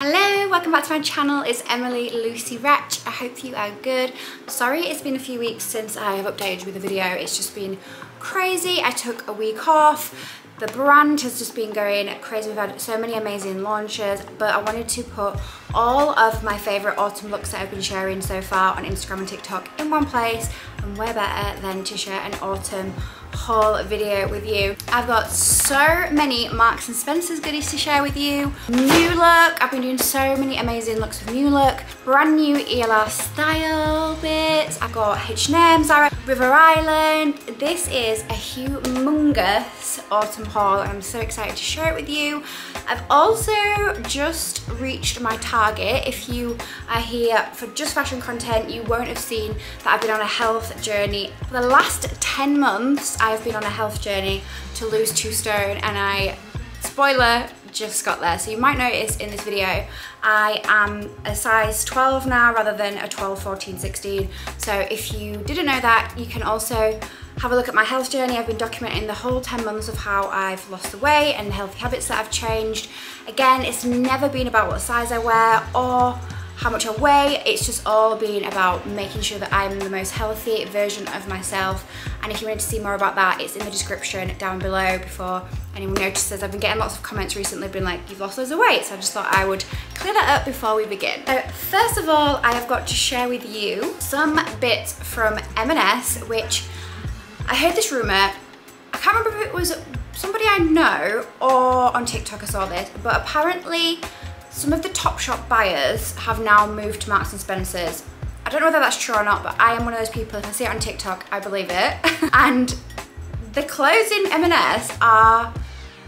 Hello, welcome back to my channel. It's Emily Lucy Rajch. I hope you are good. Sorry it's been a few weeks since I have updated with a video. It's just been crazy. I took a week off. The brand has just been going crazy. We've had so many amazing launches, but I wanted to put all of my favourite autumn looks that I've been sharing so far on Instagram and TikTok in one place, and way better than to share an autumn haul video with you. I've got so many Marks and Spencer's goodies to share with you. New Look, I've been doing so many amazing looks with New Look. Brand new ELR Style bits. I've got H&M, Zara, River Island. This is a humongous autumn haul and I'm so excited to share it with you. I've also just reached my target. If you are here for just fashion content, you won't have seen that I've been on a health journey. For the last 10 months, I've been on a health journey to lose 2 stone, and I, spoiler, just got there. So you might notice in this video I am a size 12 now rather than a 12, 14, 16. So if you didn't know that, you can also have a look at my health journey. I've been documenting the whole 10 months of how I've lost the weight and the healthy habits that I've changed. Again, it's never been about what size I wear or how much I weigh. It's just all been about making sure that I'm the most healthy version of myself. And if you wanted to see more about that, it's in the description down below. Before anyone notices, I've been getting lots of comments recently being like, you've lost loads of weight. So I just thought I would clear that up before we begin. So first of all, I have got to share with you some bits from M&S, which I heard this rumour. I can't remember if it was somebody I know or on TikTok I saw this, but apparently some of the Topshop buyers have now moved to Marks & Spencer's. I don't know whether that's true or not, but I am one of those people, if I see it on TikTok, I believe it. And the clothes in M&S are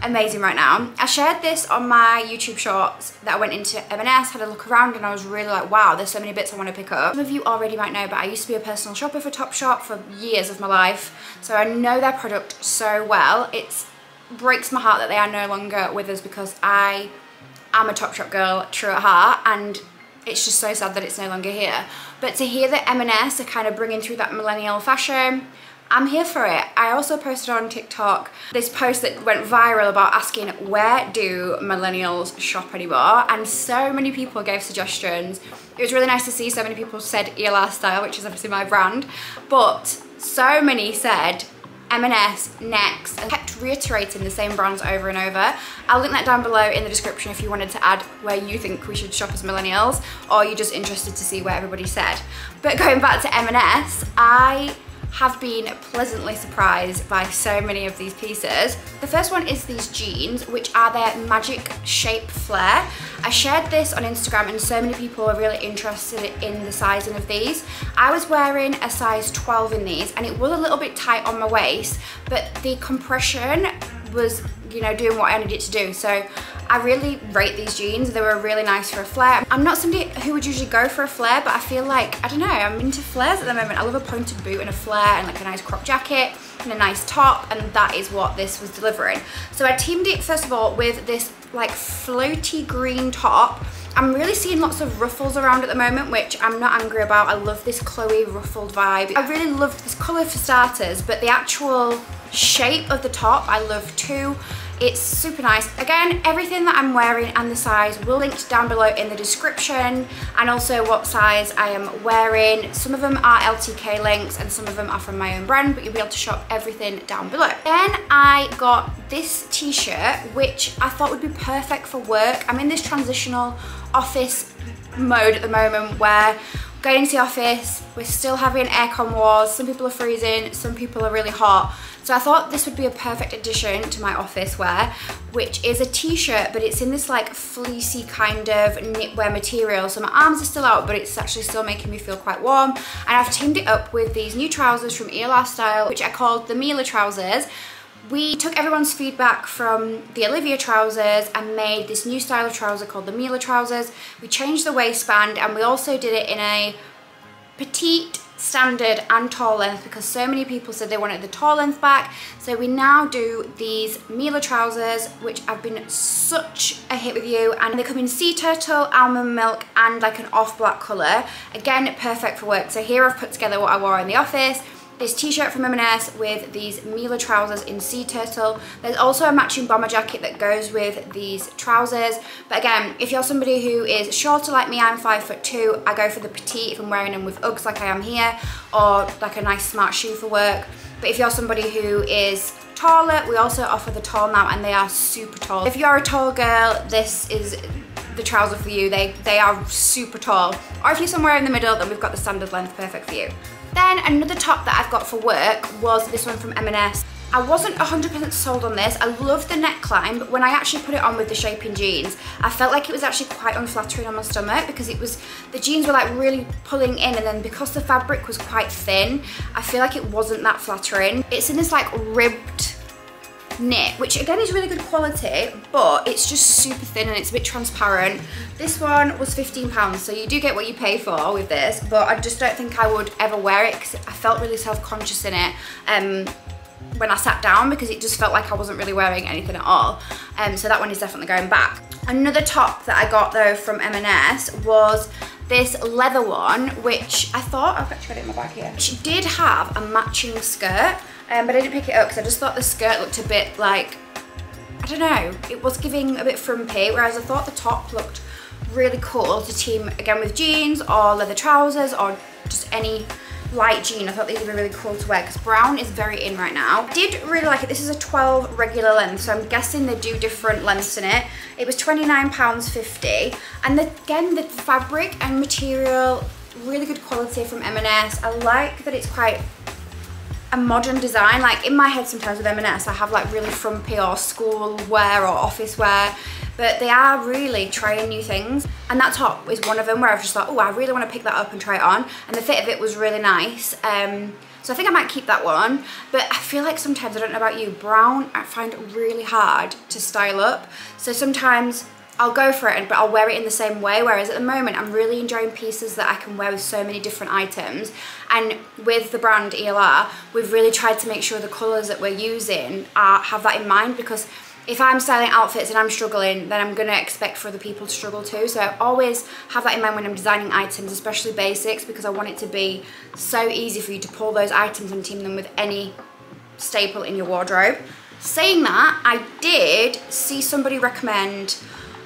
amazing right now. I shared this on my YouTube shorts that I went into M&S, had a look around, and I was really like, wow, there's so many bits I want to pick up. Some of you already might know, but I used to be a personal shopper for Topshop for years of my life, so I know their product so well. It breaks my heart that they are no longer with us, because I'm a Topshop girl, true at heart, and it's just so sad that it's no longer here. But to hear that M&S are kind of bringing through that millennial fashion, I'm here for it. I also posted on TikTok this post that went viral about asking, where do millennials shop anymore? And so many people gave suggestions. It was really nice to see so many people said ELR Style, which is obviously my brand, but so many said M&S next, and kept reiterating the same brands over and over. I'll link that down below in the description if you wanted to add where you think we should shop as millennials, or you're just interested to see where everybody said. But going back to M&S, I have been pleasantly surprised by so many of these pieces. The first one is these jeans, which are their magic shape flare. I shared this on Instagram and so many people are really interested in the sizing of these. I was wearing a size 12 in these and it was a little bit tight on my waist, but the compression was, you know, doing what I needed it to do. So I really rate these jeans. They were really nice for a flare. I'm not somebody who would usually go for a flare, but I feel like, I don't know, I'm into flares at the moment. I love a pointed boot and a flare and like a nice crop jacket and a nice top, and that is what this was delivering. So I teamed it first of all with this like floaty green top. I'm really seeing lots of ruffles around at the moment, which I'm not angry about. I love this Chloe ruffled vibe. I really loved this colour for starters, but the actual shape of the top I love too. It's super nice. Again, everything that I'm wearing and the size will link down below in the description, and also what size I am wearing. Some of them are LTK links and some of them are from my own brand, but you'll be able to shop everything down below. Then I got this t-shirt, which I thought would be perfect for work. I'm in this transitional office mode at the moment where going into the office, we're still having aircon wars, some people are freezing, some people are really hot. So I thought this would be a perfect addition to my office wear, which is a t-shirt, but it's in this like fleecy kind of knitwear material. So my arms are still out, but it's actually still making me feel quite warm. And I've teamed it up with these new trousers from ELR Style, which I called the Mila trousers. We took everyone's feedback from the Olivia trousers and made this new style of trouser called the Mila trousers. We changed the waistband and we also did it in a petite, standard and tall length, because so many people said they wanted the tall length back. So we now do these Mila trousers, which have been such a hit with you, and they come in sea turtle, almond milk and like an off black colour. Again, perfect for work. So here I've put together what I wore in the office. this t-shirt from M&S with these Mila trousers in sea turtle. There's also a matching bomber jacket that goes with these trousers. But again, if you're somebody who is shorter like me, I'm 5'2", I go for the petite if I'm wearing them with Uggs like I am here, or like a nice smart shoe for work. But if you're somebody who is taller, we also offer the tall now, and they are super tall. If you're a tall girl, this is the trouser for you. They are super tall. Or if you're somewhere in the middle, then we've got the standard length perfect for you. Then another top that I've got for work was this one from M&S. I wasn't 100% sold on this. I loved the neckline, but when I actually put it on with the shaping jeans, I felt like it was actually quite unflattering on my stomach, because it was, the jeans were like really pulling in, and then because the fabric was quite thin, I feel like it wasn't that flattering. It's in this like ribbed knit, which again is really good quality, but it's just super thin and it's a bit transparent. This one was £15, so you do get what you pay for with this, but I just don't think I would ever wear it because I felt really self-conscious in it when I sat down, because it just felt like I wasn't really wearing anything at all. So that one is definitely going back. Another top that I got though from M&S was this leather one, which I thought, I've actually got it in my bag here. She did have a matching skirt, but I didn't pick it up because I just thought the skirt looked a bit like, I don't know, it was giving a bit frumpy, whereas I thought the top looked really cool to team again with jeans or leather trousers or just any light jean. I thought these would be really cool to wear because brown is very in right now. I did really like it. This is a 12 regular length, so I'm guessing they do different lengths in it. It was £29.50, and again the fabric and material, really good quality from M&S. I like that it's quite a modern design. Like in my head sometimes with M&S I have like really frumpy or school wear or office wear, but they are really trying new things, and that top is one of them where I've just thought, oh, I really want to pick that up and try it on, and the fit of it was really nice. So I think I might keep that one, but I feel like sometimes, I don't know about you, brown I find really hard to style up, so sometimes I'll go for it, but I'll wear it in the same way, whereas at the moment I'm really enjoying pieces that I can wear with so many different items. And with the brand ELR, we've really tried to make sure the colours that we're using have that in mind, because if I'm styling outfits and I'm struggling, then I'm going to expect for other people to struggle too. So I always have that in mind when I'm designing items, especially basics, because I want it to be so easy for you to pull those items and team them with any staple in your wardrobe. Saying that, I did see somebody recommend,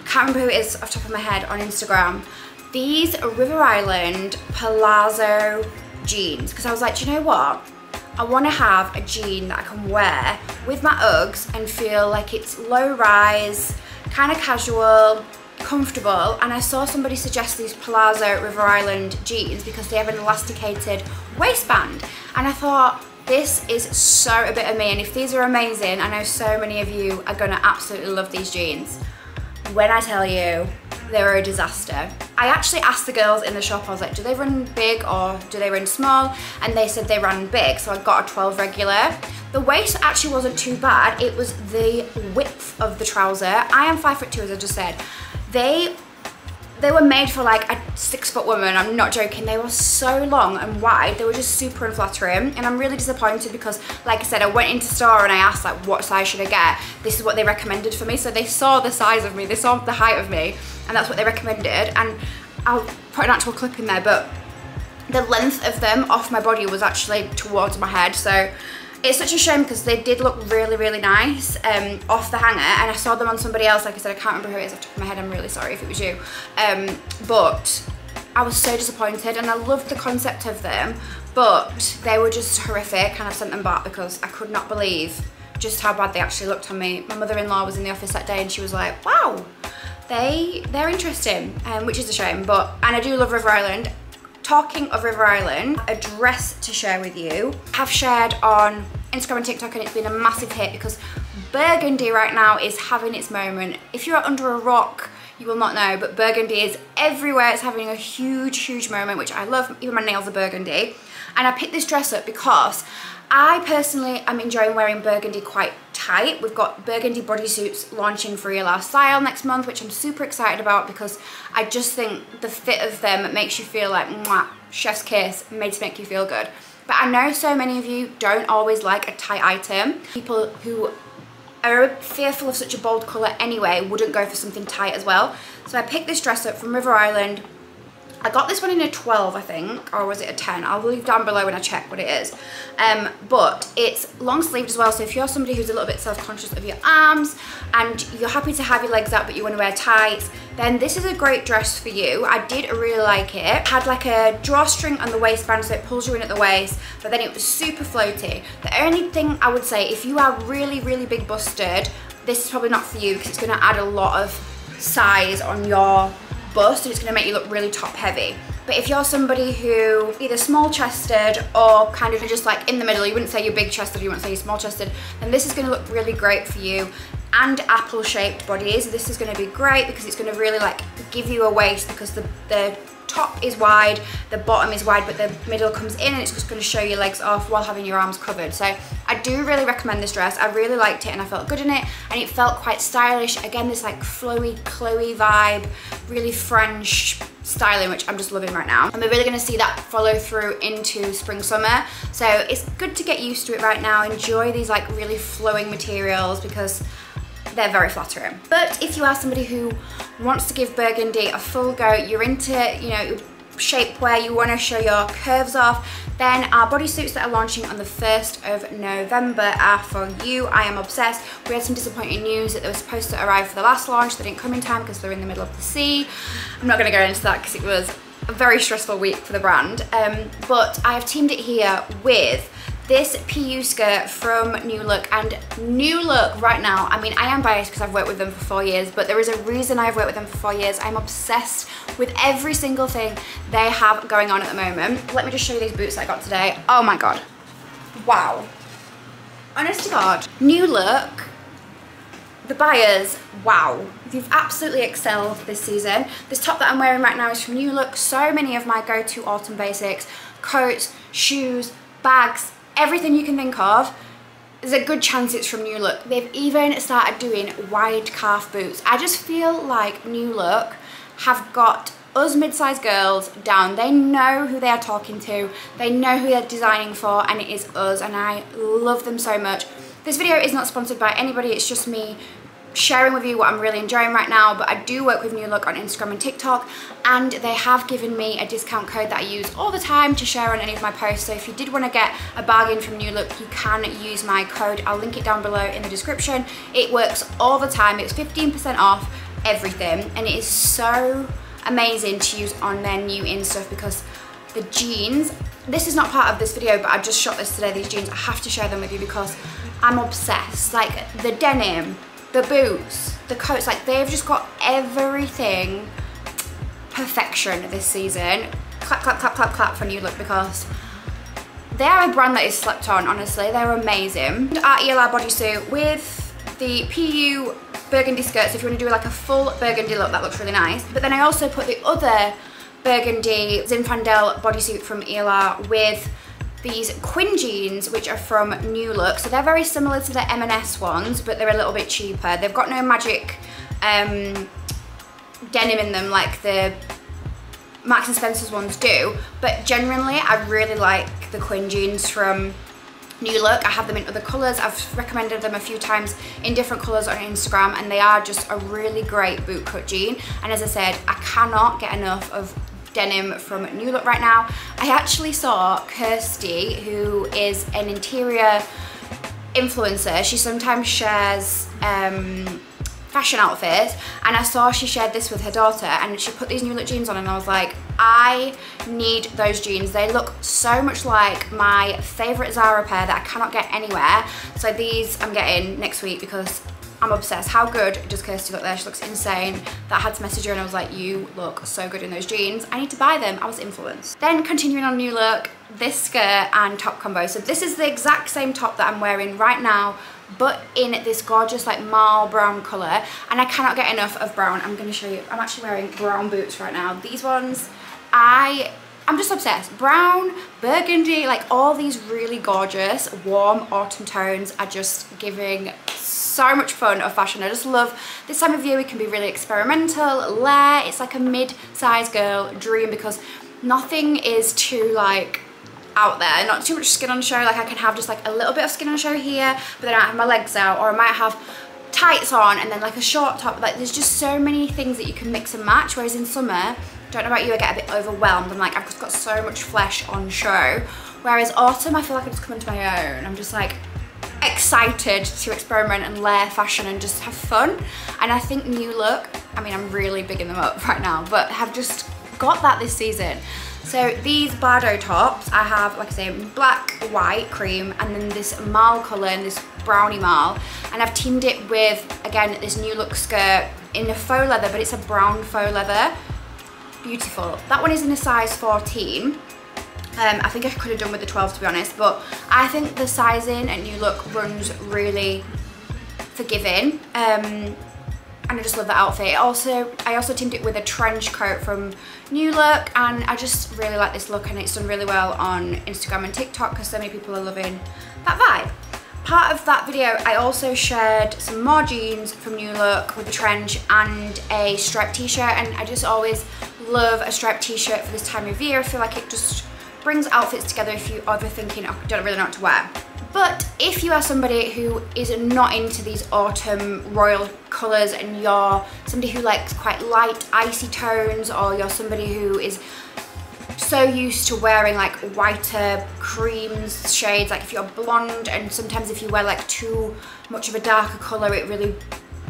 can't remember who it is off the top of my head, on Instagram, these River Island palazzo jeans, because I was like, do you know what, I want to have a jean that I can wear with my Uggs and feel like it's low rise, kind of casual, comfortable. And I saw somebody suggest these palazzo River Island jeans because they have an elasticated waistband, and I thought, this is so a bit of me, and if these are amazing, I know so many of you are going to absolutely love these jeans. When I tell you, they were a disaster. I actually asked the girls in the shop, I was like, do they run big or do they run small? And they said they ran big, so I got a 12 regular. The waist actually wasn't too bad, it was the width of the trouser. I am 5'2", as I just said. They were made for like a 6-foot woman, I'm not joking. They were so long and wide, they were just super unflattering, and I'm really disappointed because, like I said, I went into store and I asked like, what size should I get? This is what they recommended for me, so they saw the size of me, they saw the height of me, and that's what they recommended. And I'll put an actual clip in there, but the length of them off my body was actually towards my head, so it's such a shame because they did look really, really nice off the hanger, and I saw them on somebody else. Like I said, I can't remember who it is off the top of my head. I'm really sorry if it was you. But I was so disappointed, and I loved the concept of them, but they were just horrific, and I've sent them back because I could not believe just how bad they actually looked on me. My mother-in-law was in the office that day, and she was like, wow, they're interesting, which is a shame. And I do love River Island. Talking of River Island, a dress to share with you. I have shared on Instagram and TikTok, and it's been a massive hit because burgundy right now is having its moment. If you're under a rock, you will not know, but burgundy is everywhere. It's having a huge, huge moment, which I love. Even my nails are burgundy. And I picked this dress up because I personally am enjoying wearing burgundy quite tight. We've got burgundy bodysuits launching for ELR Style next month, which I'm super excited about because I just think the fit of them makes you feel like, mwah, chef's kiss, made to make you feel good. But I know so many of you don't always like a tight item. People who are fearful of such a bold colour anyway wouldn't go for something tight as well. So I picked this dress up from River Island. I got this one in a 12, I think, or was it a 10? I'll leave down below when I check what it is. But it's long sleeved as well, so if you're somebody who's a little bit self-conscious of your arms and you're happy to have your legs out but you want to wear tights, then this is a great dress for you. I did really like it. It had like a drawstring on the waistband, so it pulls you in at the waist, but then it was super floaty. The only thing I would say, if you are really, really big busted, this is probably not for you because it's going to add a lot of size on your bust and it's going to make you look really top heavy. But if you're somebody who either small chested or kind of just like in the middle, you wouldn't say you're big chested, you wouldn't say you're small chested, then this is going to look really great for you. And apple shaped bodies, this is going to be great because it's going to really like give you a waist, because the top is wide, the bottom is wide, but the middle comes in and it's just going to show your legs off while having your arms covered. So I do really recommend this dress. I really liked it and I felt good in it, and it felt quite stylish. Again, this like flowy Chloe vibe, really French styling, which I'm just loving right now, and we're really going to see that follow through into spring summer. So it's good to get used to it right now. Enjoy these like really flowing materials because they're very flattering. But if you are somebody who wants to give burgundy a full go, you're into, you know, shapewear, you want to show your curves off, then our bodysuits that are launching on the 1st of November are for you. I am obsessed. We had some disappointing news that they were supposed to arrive for the last launch. They didn't come in time because they're in the middle of the sea. I'm not going to go into that because it was a very stressful week for the brand, but I have teamed it here with this PU skirt from New Look. And New Look right now, I mean, I am biased because I've worked with them for 4 years, but there is a reason I've worked with them for 4 years. I'm obsessed with every single thing they have going on at the moment. Let me just show you these boots that I got today. Oh my God. Wow. Honest to God. New Look, the buyers, wow. You've absolutely excelled this season. This top that I'm wearing right now is from New Look. So many of my go-to autumn basics, coats, shoes, bags, everything you can think of, there's a good chance it's from New Look. They've even started doing wide calf boots. I just feel like New Look have got us mid-sized girls down. They know who they are talking to, they know who they're designing for, and it is us, and I love them so much. This video is not sponsored by anybody, it's just me sharing with you what I'm really enjoying right now. But I do work with New Look on Instagram and TikTok, and they have given me a discount code that I use all the time to share on any of my posts. So if you did want to get a bargain from New Look, you can use my code. I'll link it down below in the description. It works all the time. It's 15% off everything, and it is so amazing to use on their new in stuff because the jeans, this is not part of this video, but I just shot this today. These jeans, I have to share them with you because I'm obsessed. Like the denim, the boots, the coats, like they've just got everything perfection this season. Clap, clap, clap, clap, clap for New Look because they are a brand that is slept on, honestly. They're amazing. Our ELR bodysuit with the PU burgundy skirts, if you want to do like a full burgundy look, that looks really nice. But then I also put the other burgundy Zinfandel bodysuit from ELR with these Quinn jeans, which are from New Look. So they're very similar to the M&S ones, but they're a little bit cheaper. They've got no magic denim in them like the Marks & Spencer's ones do, but generally I really like the Quinn jeans from New Look. I have them in other colours. I've recommended them a few times in different colours on Instagram, and they are just a really great bootcut jean. And as I said, I cannot get enough of denim from New Look right now. I actually saw Kirsty, who is an interior influencer. She sometimes shares fashion outfits, and I saw she shared this with her daughter, and she put these New Look jeans on, and I was like, I need those jeans. They look so much like my favourite Zara pair that I cannot get anywhere. So these I'm getting next week because I'm obsessed. How good does Kirsty look there? She looks insane. That had to message her, and I was like, you look so good in those jeans. I need to buy them. I was influenced. Then continuing on New Look, this skirt and top combo. So this is the exact same top that I'm wearing right now, but in this gorgeous like marl brown colour, and I cannot get enough of brown. I'm going to show you. I'm actually wearing brown boots right now. These ones, I'm just obsessed. Brown, burgundy, like all these really gorgeous warm autumn tones are just giving so much fun of fashion. I just love this time of year. We can be really experimental, lair. It's like a mid-sized girl dream because nothing is too like out there, not too much skin on show. Like I can have just like a little bit of skin on show here, but then I have my legs out, or I might have tights on and then like a short top. Like there's just so many things that you can mix and match, whereas in summer Don't know about you, I get a bit overwhelmed. I'm like, I've just got so much flesh on show. Whereas autumn, I feel like I've just come into my own. I'm just like excited to experiment and layer fashion and just have fun. And I think New Look, I mean, I'm really bigging them up right now, but have just got that this season. So these Bardo tops, I have, like I say, black, white, cream, and then this marl colour and this brownie marl. And I've teamed it with, again, this New Look skirt in a faux leather, but it's a brown faux leather. Beautiful. That one is in a size 14. I think I could have done with the 12, to be honest, but I think the sizing at New Look runs really forgiving. And I just love that outfit. I also teamed it with a trench coat from New Look, and I just really like this look, and it's done really well on Instagram and TikTok because so many people are loving that vibe. Part of that video, I also shared some more jeans from New Look with a trench and a striped t-shirt, and I just always love a striped t-shirt for this time of year. I feel like it just brings outfits together if you are thinking, oh, I don't really know what to wear. But if you are somebody who is not into these autumn royal colours and you're somebody who likes quite light icy tones, or you're somebody who is so used to wearing like whiter creams, shades, like if you're blonde and sometimes if you wear like too much of a darker colour it really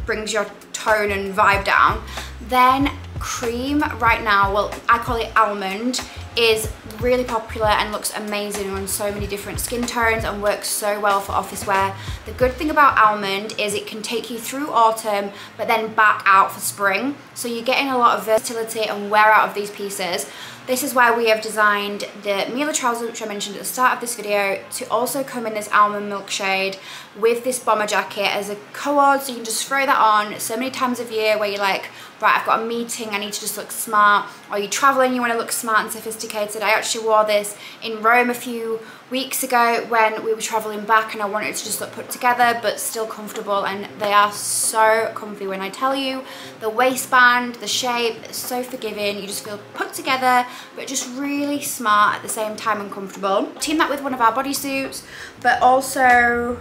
brings your tone and vibe down, then cream right now, well, I call it almond, is really popular and looks amazing on so many different skin tones and works so well for office wear. The good thing about almond is it can take you through autumn but then back out for spring, so you're getting a lot of versatility and wear out of these pieces. This is why we have designed the Mila trousers, which I mentioned at the start of this video, to also come in this almond milk shade with this bomber jacket as a co-ord, so you can just throw that on. So many times of year where you're like, right, I've got a meeting, I need to just look smart, or you're traveling, you want to look smart and sophisticated. I actually wore this in Rome a few weeks ago when we were traveling back, and I wanted to just look put together but still comfortable, and they are so comfy when I tell you. The waistband, the shape, it's so forgiving, you just feel put together but just really smart at the same time and comfortable. Team that with one of our bodysuits, but also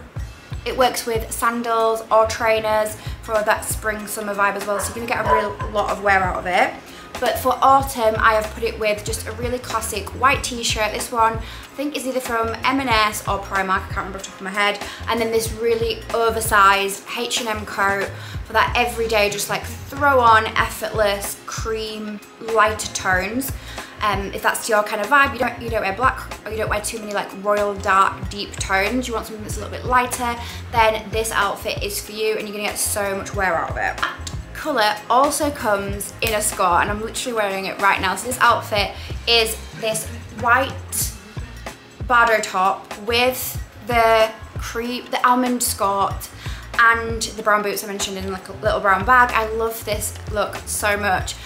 it works with sandals or trainers for that spring summer vibe as well, so you're gonna get a real lot of wear out of it. But for autumn, I have put it with just a really classic white t-shirt. This one, I think, is either from M&S or Primark, I can't remember off the top of my head. And then this really oversized H&M coat for that everyday, just like throw on, effortless, cream, lighter tones. If that's your kind of vibe, you don't wear black, or you don't wear too many like royal dark deep tones, you want something that's a little bit lighter, then this outfit is for you, and you're gonna get so much wear out of it. That colour also comes in a score, and I'm literally wearing it right now. So this outfit is this white Bardo top with the creep, the almond skirt, and the brown boots I mentioned in like a little brown bag. I love this look so much.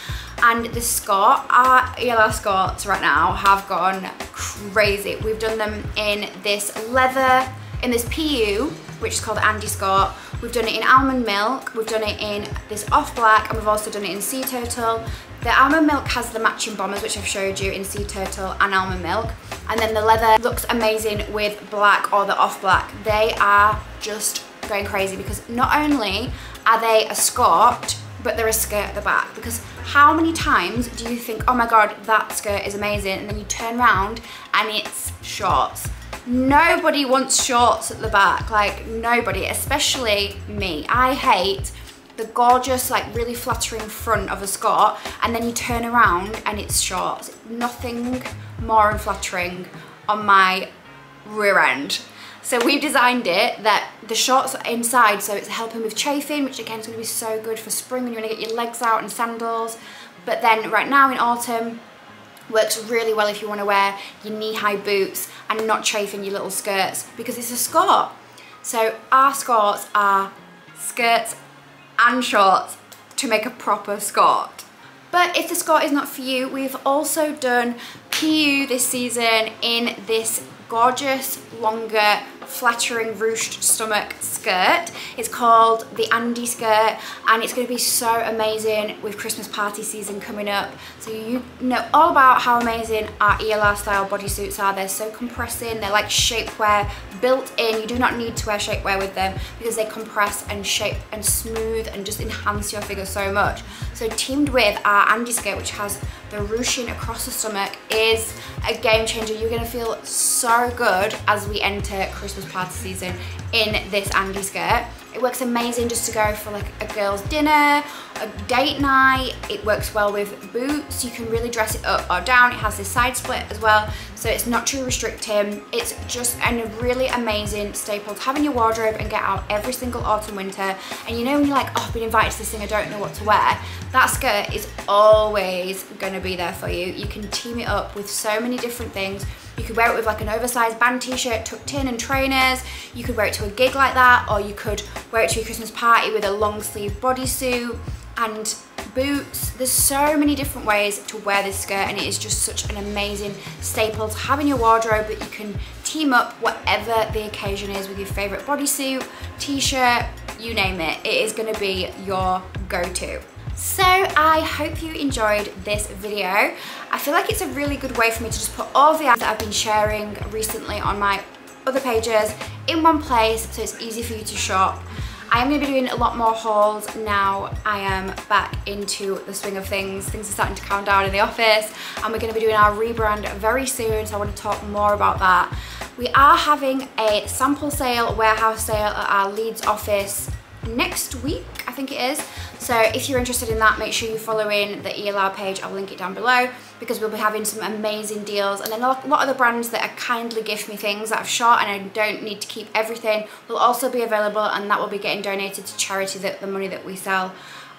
And the skirt, our ELR skirts right now have gone crazy. We've done them in this leather, in this PU, which is called Andy skirt. We've done it in almond milk, we've done it in this off black, and we've also done it in sea turtle. The almond milk has the matching bombers, which I've showed you in sea turtle and almond milk. And then the leather looks amazing with black or the off black. They are just going crazy because not only are they a skirt, but they're a skirt at the back, because how many times do you think, oh my god, that skirt is amazing, and then you turn around and it's shorts. Nobody wants shorts at the back, like nobody, especially me. I hate the gorgeous, like really flattering front of a skirt, and then you turn around and it's shorts. Nothing more unflattering on my rear end. So we've designed it that the shorts are inside, so it's helping with chafing, which again is going to be so good for spring when you want to get your legs out and sandals. But then right now in autumn, works really well if you want to wear your knee-high boots and not chafing your little skirts, because it's a skirt. So our skirts are skirts and shorts to make a proper skirt. But if the skirt is not for you, we've also done PU this season in this gorgeous, longer, flattering ruched stomach skirt. It's called the Andy skirt, and it's going to be so amazing with Christmas party season coming up. So you know all about how amazing our ELR style bodysuits are. They're so compressing, they're like shapewear built in. You do not need to wear shapewear with them because they compress and shape and smooth and just enhance your figure so much. So teamed with our Andiscope, which has the ruching across the stomach, is a game changer. You're gonna feel so good as we enter Christmas party season in this Andiscope. It works amazing just to go for like a girl's dinner, a date night. It works well with boots. You can really dress it up or down. It has this side split as well, so it's not too restricting. It's just a really amazing staple to have in your wardrobe and get out every single autumn, winter. And you know when you're like, oh, I've been invited to this thing, I don't know what to wear. That skirt is always gonna be there for you. You can team it up with so many different things. You could wear it with like an oversized band t-shirt tucked in and trainers. You could wear it to a gig like that, or you could wear it to your Christmas party with a long sleeve bodysuit and boots. There's so many different ways to wear this skirt, and it is just such an amazing staple to have in your wardrobe. But you can team up whatever the occasion is with your favorite bodysuit, t-shirt, you name it. It is gonna be your go-to. So I hope you enjoyed this video. I feel like it's a really good way for me to just put all the items that I've been sharing recently on my other pages in one place, so it's easy for you to shop. I am going to be doing a lot more hauls now I am back into the swing of things. Things are starting to calm down in the office, and we're going to be doing our rebrand very soon, so I want to talk more about that. We are having a sample sale, warehouse sale at our Leeds office next week, I think it is. So if you're interested in that, make sure you follow in the ELR page. I'll link it down below, because we'll be having some amazing deals. And then a lot of the brands that are kindly gift me things that I've shot and I don't need to keep everything will also be available, and that will be getting donated to charity, that the money that we sell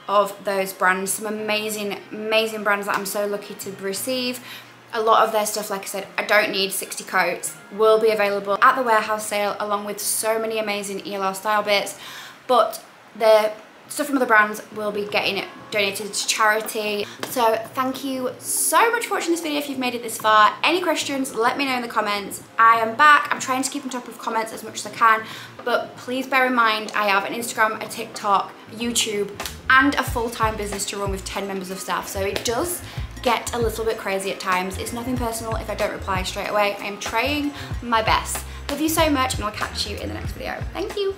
of those brands. Some amazing, amazing brands that I'm so lucky to receive. A lot of their stuff, like I said, I don't need 60 coats, will be available at the warehouse sale, along with so many amazing ELR style bits. But the stuff from other brands will be getting donated to charity. So thank you so much for watching this video if you've made it this far. Any questions, let me know in the comments. I am back. I'm trying to keep on top of comments as much as I can, but please bear in mind I have an Instagram, a TikTok, YouTube, and a full-time business to run with 10 members of staff. So it does get a little bit crazy at times. It's nothing personal if I don't reply straight away. I am trying my best. Love you so much, and I'll catch you in the next video. Thank you.